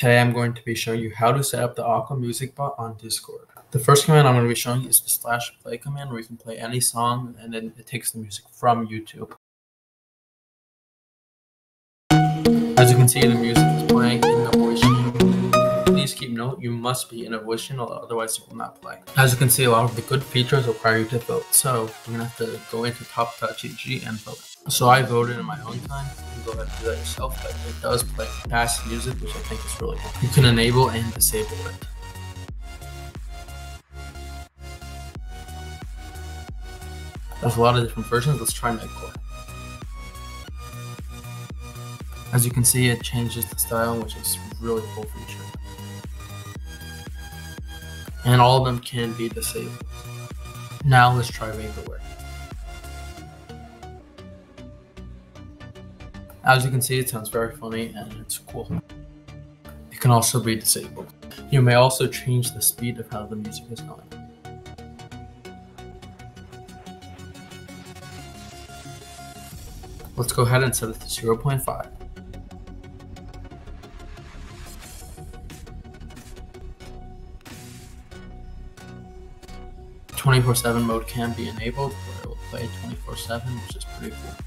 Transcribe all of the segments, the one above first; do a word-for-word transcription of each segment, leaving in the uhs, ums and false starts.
Today I'm going to be showing you how to set up the Aqua Music bot on Discord. The first command I'm going to be showing you is the slash play command, where you can play any song and then it takes the music from YouTube. As you can see, the music is playing in a voice channel. Please keep note, you must be in a voice channel, otherwise it will not play. As you can see, a lot of the good features require you to vote, so you're going to have to go into top dot G G and vote. So I voted in my own time. You can go ahead and do that yourself, but it does play past music, which I think is really cool. You can enable and disable it. There's a lot of different versions. Let's try Magcore. As you can see, it changes the style, which is really cool feature. And all of them can be disabled. Now let's try Vaporware. As you can see, it sounds very funny and it's cool. It can also be disabled. You may also change the speed of how the music is going. Let's go ahead and set it to zero point five. twenty-four seven mode can be enabled, where it will play twenty-four seven, which is pretty cool.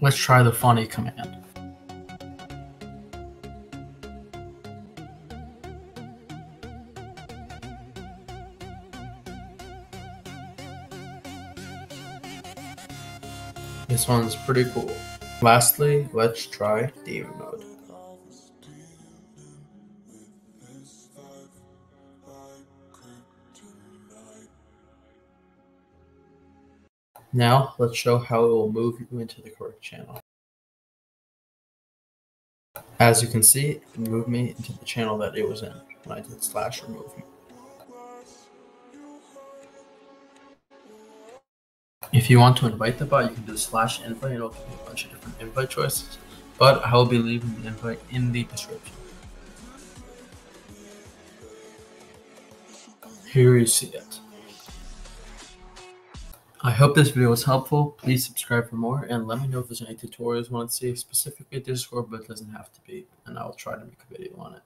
Let's try the funny command. This one's pretty cool. Lastly, let's try Demon mode. Now, let's show how it will move you into the correct channel. As you can see, it moved me into the channel that it was in when I did slash remove me. If you want to invite the bot, you can do slash invite and it'll give you a bunch of different invite choices, but I will be leaving the invite in the description. Here you see it. I hope this video was helpful. Please subscribe for more and let me know if there's any tutorials you want to see, specifically Discord, but it doesn't have to be, and I'll try to make a video on it.